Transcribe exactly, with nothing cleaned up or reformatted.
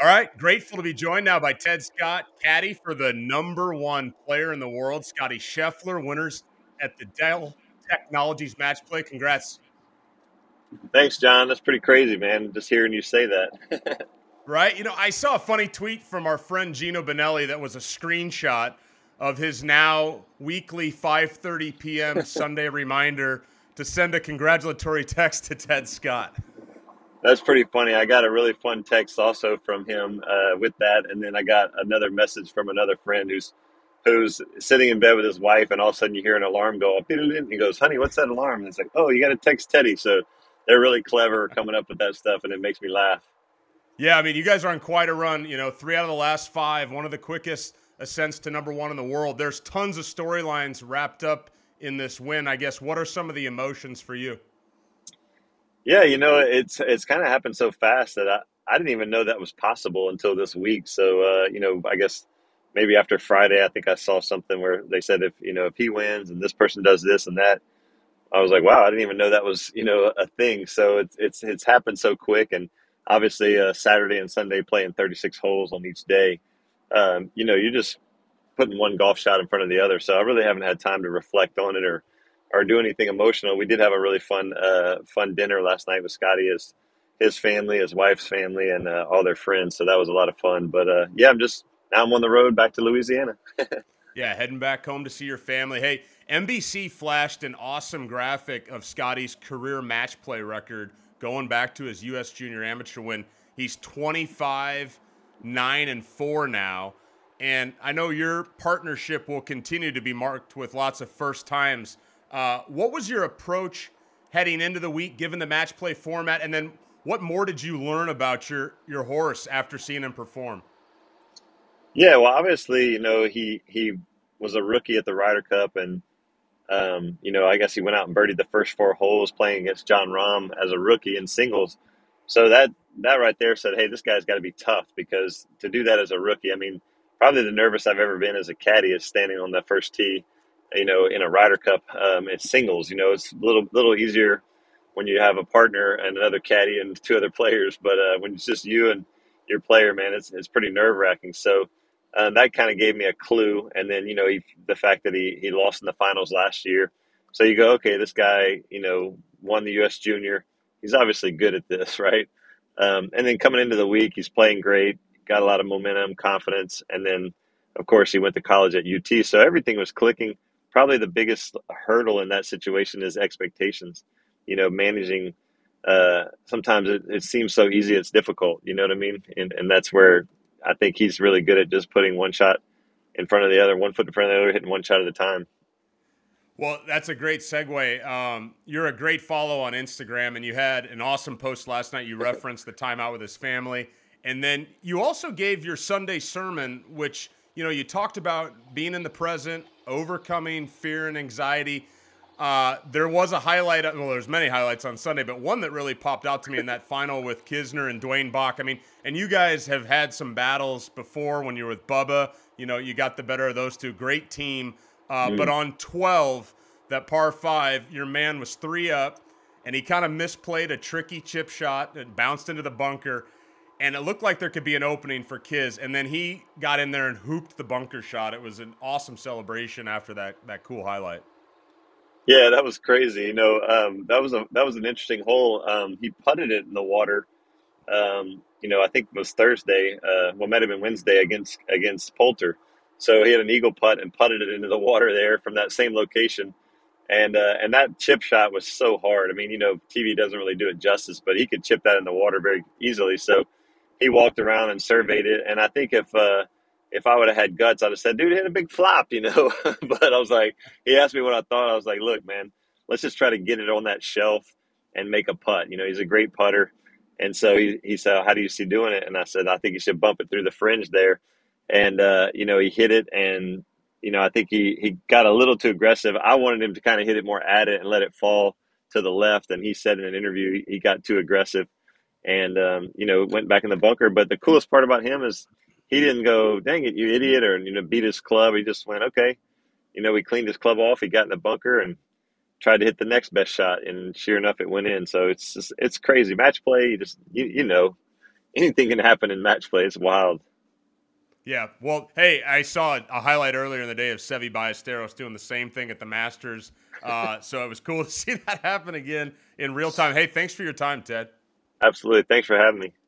All right, grateful to be joined now by Ted Scott, caddy for the number one player in the world, Scotty Scheffler, winners at the Dell Technologies Match Play. Congrats. Thanks, John. That's pretty crazy, man, just hearing you say that. Right? You know, I saw a funny tweet from our friend Gino Benelli that was a screenshot of his now weekly five thirty p m Sunday reminder to send a congratulatory text to Ted Scott. That's pretty funny. I got a really fun text also from him uh, with that. And then I got another message from another friend who's who's sitting in bed with his wife. And all of a sudden you hear an alarm go up. And he goes, honey, what's that alarm? And it's like, oh, you got to text Teddy. So they're really clever coming up with that stuff. And it makes me laugh. Yeah, I mean, you guys are on quite a run. You know, three out of the last five, one of the quickest ascents to number one in the world. There's tons of storylines wrapped up in this win, I guess. What are some of the emotions for you? Yeah, you know, it's it's kind of happened so fast that I, I didn't even know that was possible until this week. So, uh, you know, I guess maybe after Friday, I think I saw something where they said, if, you know, if he wins and this person does this and that, I was like, wow, I didn't even know that was, you know, a thing. So it's it's it's happened so quick. And obviously uh, Saturday and Sunday playing thirty-six holes on each day, um, you know, you're just putting one golf shot in front of the other. So I really haven't had time to reflect on it or or do anything emotional. We did have a really fun, uh, fun dinner last night with Scotty, his, his family, his wife's family, and uh, all their friends. So that was a lot of fun. But uh, yeah, I'm just, now I'm on the road back to Louisiana. Yeah, heading back home to see your family. Hey, N B C flashed an awesome graphic of Scotty's career match play record going back to his U S junior amateur win. He's twenty-five, nine, and four now. And I know your partnership will continue to be marked with lots of first times. Uh, what was your approach heading into the week, given the match play format? And then what more did you learn about your, your horse after seeing him perform? Yeah, well, obviously, you know, he, he was a rookie at the Ryder Cup. And, um, you know, I guess he went out and birdied the first four holes playing against John Rahm as a rookie in singles. So that, that right there said, hey, this guy's got to be tough, because to do that as a rookie, I mean, probably the nervous I've ever been as a caddy is standing on that first tee, you know, in a Ryder Cup, um, it's singles. You know, it's a little, little easier when you have a partner and another caddy and two other players. But uh, when it's just you and your player, man, it's it's pretty nerve wracking. So uh, that kind of gave me a clue. And then, you know, he, the fact that he, he lost in the finals last year. So you go, okay, this guy, you know, won the U S junior. He's obviously good at this, right? Um, and then coming into the week, he's playing great, got a lot of momentum, confidence. And then, of course, he went to college at U T. So everything was clicking. Probably the biggest hurdle in that situation is expectations, you know, managing. Uh, sometimes it, it seems so easy, it's difficult, you know what I mean? And, and that's where I think he's really good at just putting one shot in front of the other, one foot in front of the other, hitting one shot at a time. Well, that's a great segue. Um, you're a great follow on Instagram, and you had an awesome post last night. You referenced the time out with his family. And then you also gave your Sunday sermon, which, you know, you talked about being in the present, overcoming fear and anxiety. Uh, there was a highlight, well, there's many highlights on Sunday, but one that really popped out to me in that final with Kisner and Dwayne Bach. I mean, and you guys have had some battles before when you were with Bubba. You know, you got the better of those two. Great team. Uh, mm. But on twelve, that par five, your man was three up, and he kind of misplayed a tricky chip shot that bounced into the bunker. And it looked like there could be an opening for Kiz. And then he got in there and hooped the bunker shot. It was an awesome celebration after that that cool highlight. Yeah, that was crazy. You know, um, that was a that was an interesting hole. Um, he putted it in the water. Um, you know, I think it was Thursday. Uh, well, it might have been Wednesday against against Poulter. So he had an eagle putt and putted it into the water there from that same location. And uh, and that chip shot was so hard. I mean, you know, T V doesn't really do it justice, but he could chip that in the water very easily. So he walked around and surveyed it. And I think if uh, if I would have had guts, I'd have said, dude, hit a big flop, you know. But I was like, he asked me what I thought. I was like, look, man, let's just try to get it on that shelf and make a putt. You know, he's a great putter. And so he, he said, how do you see doing it? And I said, I think you should bump it through the fringe there. And, uh, you know, he hit it. And, you know, I think he, he got a little too aggressive. I wanted him to kind of hit it more at it and let it fall to the left. And he said in an interview he got too aggressive. And, um, you know, went back in the bunker. But the coolest part about him is he didn't go, dang it, you idiot, or, you know, beat his club. He just went, okay. You know, we cleaned his club off. He got in the bunker and tried to hit the next best shot. And sure enough, it went in. So it's just, it's crazy. Match play, you just, you, you know, anything can happen in match play. It's wild. Yeah, well, hey, I saw a highlight earlier in the day of Seve Ballesteros doing the same thing at the Masters, uh, so it was cool to see that happen again in real time. Hey, thanks for your time, Ted. Absolutely. Thanks for having me.